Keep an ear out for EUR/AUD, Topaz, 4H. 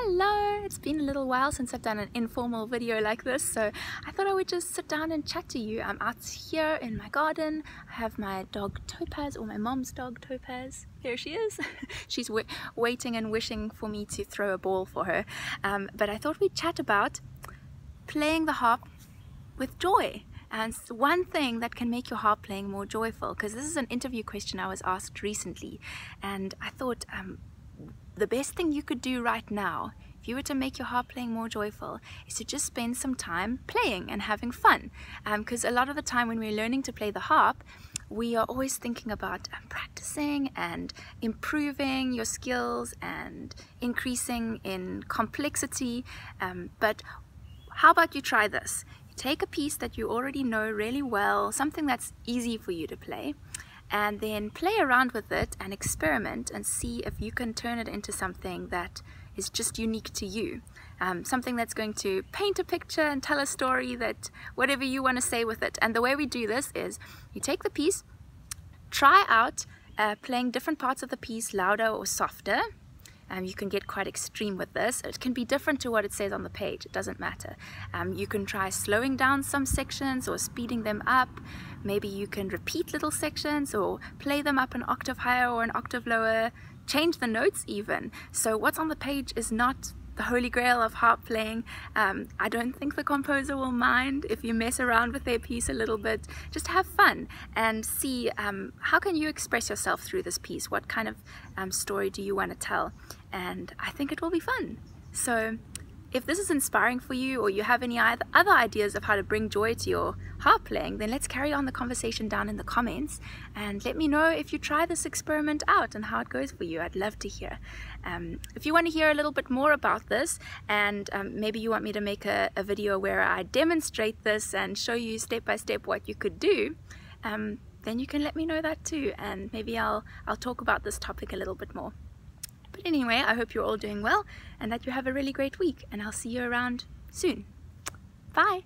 Hello! It's been a little while since I've done an informal video like this, so I thought I would just sit down and chat to you. I'm out here in my garden. I have my dog Topaz, or my mom's dog Topaz. Here she is. She's waiting and wishing for me to throw a ball for her. But I thought we'd chat about playing the harp with joy. And one thing that can make your harp playing more joyful, because this is an interview question I was asked recently, and I thought the best thing you could do right now, if you were to make your harp playing more joyful, is to just spend some time playing and having fun. Because a lot of the time when we're learning to play the harp, we are always thinking about practicing and improving your skills and increasing in complexity. But how about you try this? Take a piece that you already know really well, something that's easy for you to play, and then play around with it and experiment and see if you can turn it into something that is just unique to you. Something that's going to paint a picture and tell a story, that whatever you want to say with it. And the way we do this is you take the piece, try out playing different parts of the piece louder or softer. You can get quite extreme with this. It can be different to what it says on the page, it doesn't matter. You can try slowing down some sections or speeding them up. Maybe you can repeat little sections or play them up an octave higher or an octave lower. Change the notes even. So what's on the page is not the holy grail of harp playing. I don't think the composer will mind if you mess around with their piece a little bit. Just have fun and see how can you express yourself through this piece? What kind of story do you want to tell? And I think it will be fun. So if this is inspiring for you, or you have any other ideas of how to bring joy to your harp playing, then let's carry on the conversation down in the comments and let me know if you try this experiment out and how it goes for you. I'd love to hear. If you want to hear a little bit more about this, and maybe you want me to make a video where I demonstrate this and show you step by step what you could do, then you can let me know that too, and maybe I'll talk about this topic a little bit more. But anyway, I hope you're all doing well and that you have a really great week, and I'll see you around soon. Bye!